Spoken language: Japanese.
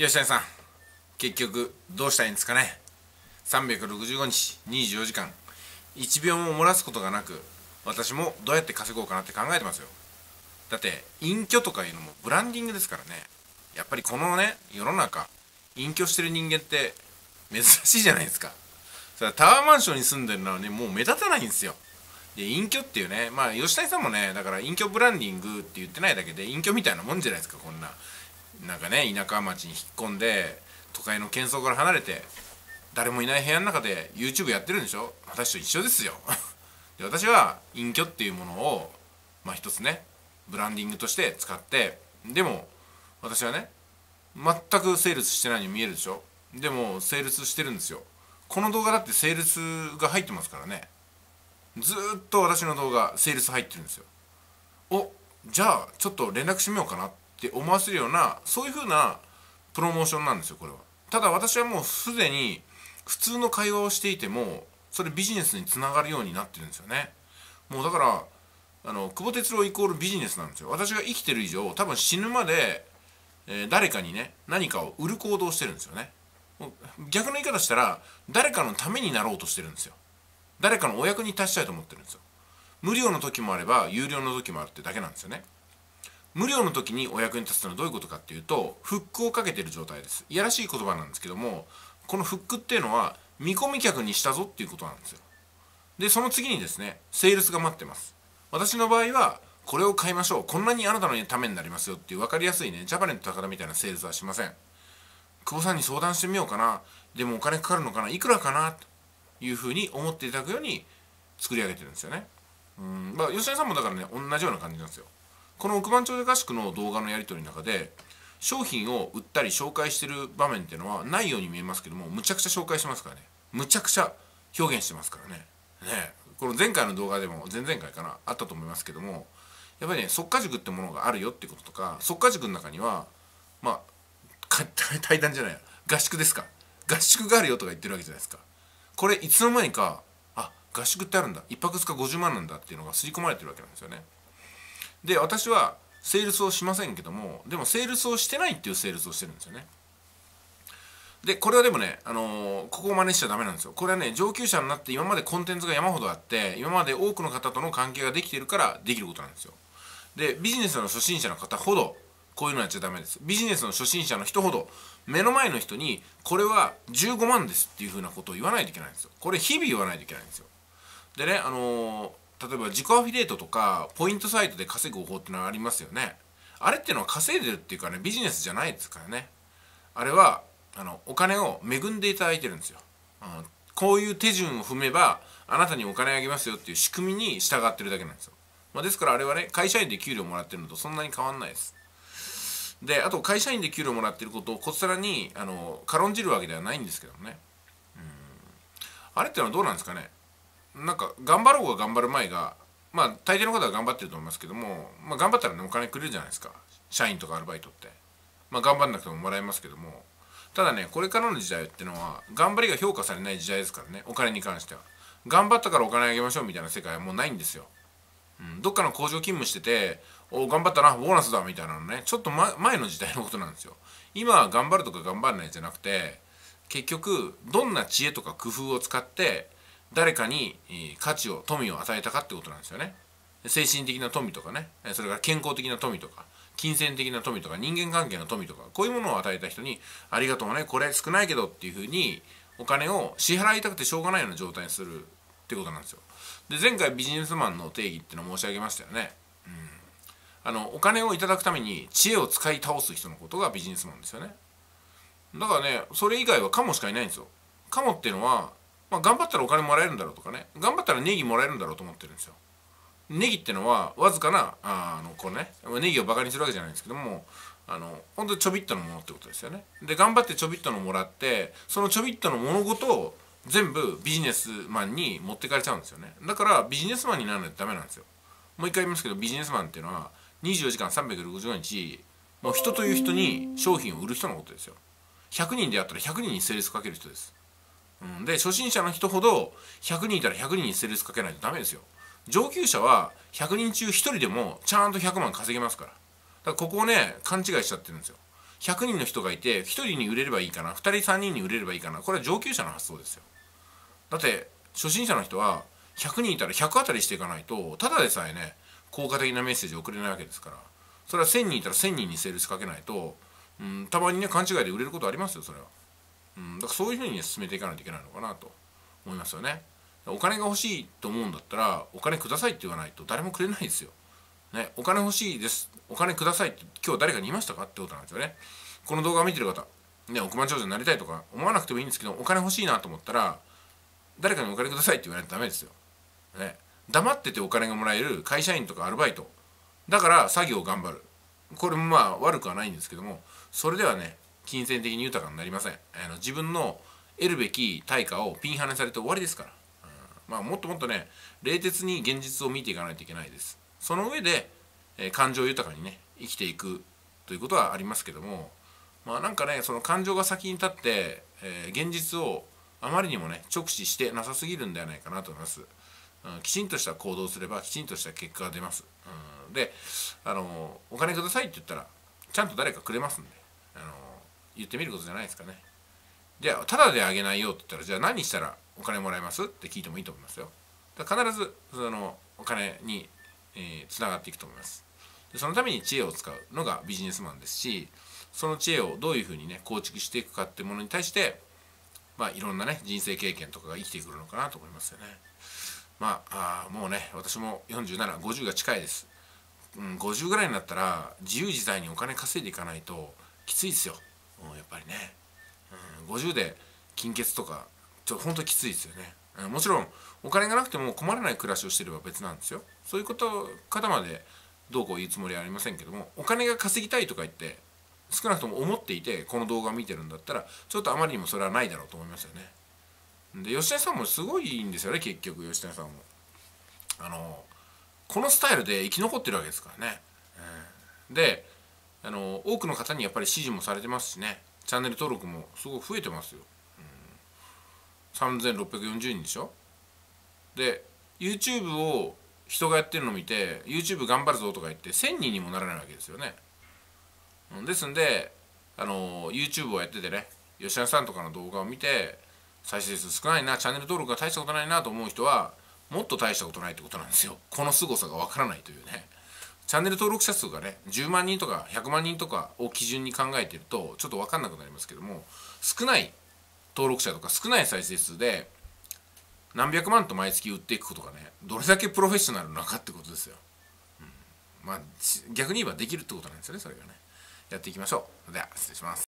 吉谷さん、結局どうしたいんですかね。365日24時間1秒も漏らすことがなく、私もどうやって稼ごうかなって考えてますよ。だって隠居とかいうのもブランディングですからね。やっぱりこのね、世の中隠居してる人間って珍しいじゃないですか。それはタワーマンションに住んでるのはね、もう目立たないんですよ。で、隠居っていうね、まあ吉谷さんもね、だから隠居ブランディングって言ってないだけで隠居みたいなもんじゃないですか。こんななんかね、田舎町に引っ込んで都会の喧騒から離れて誰もいない部屋の中で YouTube やってるんでしょ。私と一緒ですよで、私は隠居っていうものをまあ一つね、ブランディングとして使って、でも私はね、全くセールスしてないように見えるでしょ。でもセールスしてるんですよ。この動画だってセールスが入ってますからね。ずーっと私の動画セールス入ってるんですよ。お、じゃあちょっと連絡してみようかなって思わせるような、そういう風なプロモーションなんですよ、これは。ただ私はもうすでに普通の会話をしていてもそれビジネスにつながるようになってるんですよね。もうだから久保哲郎イコールビジネスなんですよ。私が生きてる以上、多分死ぬまで、誰かにね、何かを売る行動をしてるんですよね。逆の言い方したら、誰かのためになろうとしてるんですよ。誰かのお役に立ちたいと思ってるんですよ。無料の時もあれば有料の時もあるってだけなんですよね。無料の時にお役に立つのはどういうことかっていうと、フックをかけてる状態です。いやらしい言葉なんですけども、このフックっていうのは見込み客にしたぞっていうことなんですよ。でその次にですね、セールスが待ってます。私の場合はこれを買いましょう、こんなにあなたのためになりますよっていう分かりやすいね、ジャパネット高田みたいなセールスはしません。久保さんに相談してみようかな、でもお金かかるのかな、いくらかなというふうに思っていただくように作り上げてるんですよね。まあ吉谷さんもだからね、同じような感じなんですよ。この億万長者合宿の動画のやり取りの中で、商品を売ったり紹介してる場面っていうのはないように見えますけども、むちゃくちゃ紹介してますからね。むちゃくちゃ表現してますからね。この前回の動画でも、前々回かな、あったと思いますけども、やっぱりね、即価塾ってものがあるよってこととか、即価塾の中にはまあ対談じゃない、合宿ですか、合宿があるよとか言ってるわけじゃないですか。これいつの間にか、あ、合宿ってあるんだ、1泊2日50万なんだっていうのが刷り込まれてるわけなんですよね。で私はセールスをしませんけども、でもセールスをしてないっていうセールスをしてるんですよね。でこれはでもね、ここを真似しちゃダメなんですよ。これはね、上級者になって今までコンテンツが山ほどあって、今まで多くの方との関係ができているからできることなんですよ。でビジネスの初心者の方ほどこういうのやっちゃダメです。ビジネスの初心者の人ほど目の前の人にこれは15万ですっていうふうなことを言わないといけないんですよ。これ日々言わないといけないんですよ。でね、例えば自己アフィリエイトとかポイントサイトで稼ぐ方法ってのはありますよね。あれっていうのは稼いでるっていうかね、ビジネスじゃないですからね。あれはお金を恵んでいただいてるんですよ。こういう手順を踏めばあなたにお金あげますよっていう仕組みに従ってるだけなんですよ。ですからあれはね、会社員で給料もらってるのとそんなに変わんないです。であと会社員で給料もらってることをこちらに軽んじるわけではないんですけどもね。あれってのはどうなんですかね。なんか頑張ろうが頑張る前が、まあ大抵の方は頑張ってると思いますけども、まあ、頑張ったらねお金くれるじゃないですか、社員とかアルバイトって。まあ頑張んなくてももらえますけども、ただね、これからの時代ってのは頑張りが評価されない時代ですからね。お金に関しては頑張ったからお金あげましょうみたいな世界はもうないんですよ。どっかの工場勤務してて、お頑張ったな、ボーナスだみたいなのね、ちょっと、前の時代のことなんですよ。今は頑張るとか頑張らないじゃなくて、結局どんな知恵とか工夫を使って誰かに価値を、富を与えたかってことなんですよね。精神的な富とかね、それから健康的な富とか金銭的な富とか人間関係の富とか、こういうものを与えた人にありがとうね、これ少ないけどっていうふうにお金を支払いたくてしょうがないような状態にするってことなんですよ。で前回ビジネスマンの定義ってのを申し上げましたよね。お金をいただくために知恵を使い倒す人のことがビジネスマンですよね。だからね、それ以外はカモしかいないんですよ。カモっていうのは、まあ、頑張ったらお金もらえるんだろうとかね、頑張ったらネギもらえるんだろうと思ってるんですよ。ネギってのはわずかなこのね、ネギをバカにするわけじゃないんですけども、ほんとちょびっとのものってことですよね。で頑張ってちょびっとのもらって、そのちょびっとのものごとを全部ビジネスマンに持ってかれちゃうんですよね。だからビジネスマンにならないとダメなんですよ。もう一回言いますけど、ビジネスマンっていうのは24時間365日もう人という人に商品を売る人のことですよ。100人であったら100人にセールスかける人です。で初心者の人ほど100人いたら100人にセールスかけないとダメですよ。上級者は100人中1人でもちゃんと100万稼げますから。だからここをね、勘違いしちゃってるんですよ。100人の人がいて1人に売れればいいかな、2人3人に売れればいいかな、これは上級者の発想ですよ。だって初心者の人は100人いたら100あたりしていかないと、ただでさえね効果的なメッセージを送れないわけですから、それは1000人いたら1000人にセールスかけないと、たまにね勘違いで売れることありますよ、それは。だからそういうふうにね進めていかないといけないのかなと思いますよね。お金が欲しいと思うんだったらお金くださいって言わないと誰もくれないですよ。ね、お金欲しいです。お金くださいって今日誰かに言いましたかってことなんですよね。この動画を見てる方、ね、億万長者になりたいとか思わなくてもいいんですけど、お金欲しいなと思ったら誰かにお金くださいって言わないとダメですよ。ね、黙っててお金がもらえる会社員とかアルバイト。だから作業を頑張る。これもまあ悪くはないんですけども、それではね、金銭的に豊かになりません。自分の得るべき対価をピンハネされて終わりですから。まあもっともっとね、冷徹に現実を見ていかないといけないです。その上で、感情豊かにね生きていくということはありますけども、まあなんかねその感情が先に立って、現実をあまりにもね直視してなさすぎるんではないかなと思います。きちんとした行動をすればきちんとした結果が出ます。で、お金くださいって言ったらちゃんと誰かくれますんで、言ってみることじゃないですかね。じゃあただであげないよって言ったらじゃあ何したらお金もらえますって聞いてもいいと思いますよ。だから必ずそのお金につながっていくと思います。でそのために知恵を使うのがビジネスマンですし、その知恵をどういうふうにね構築していくかってものに対して、まあ、いろんなね人生経験とかが生きてくるのかなと思いますよね。まあもうね私も4750が近いです、50ぐらいになったら自由自在にお金稼いでいかないときついですよ、やっぱりね、50で金欠とかちょっとほんときついですよね。もちろんお金がなくても困らない暮らしをしてれば別なんですよ。そういう方までどうこう言うつもりはありませんけども、お金が稼ぎたいとか言って少なくとも思っていてこの動画を見てるんだったらちょっとあまりにもそれはないだろうと思いますよね。で吉田さんもすごいんですよね。結局吉田さんもこのスタイルで生き残ってるわけですからね。で多くの方にやっぱり支持もされてますしね、チャンネル登録もすごい増えてますよ。3640人でしょ。で YouTube を人がやってるのを見て YouTube 頑張るぞとか言って1000人にもならないわけですよね。ですんでYouTube をやっててね吉田さんとかの動画を見て再生数少ないな、チャンネル登録が大したことないなと思う人はもっと大したことないってことなんですよ。この凄さがわからないというね。チャンネル登録者数がね10万人とか100万人とかを基準に考えてるとちょっと分かんなくなりますけども、少ない登録者とか少ない再生数で何百万と毎月売っていくことがねどれだけプロフェッショナルなのかってことですよ。まあ逆に言えばできるってことなんですよね。それがねやっていきましょう。では失礼します。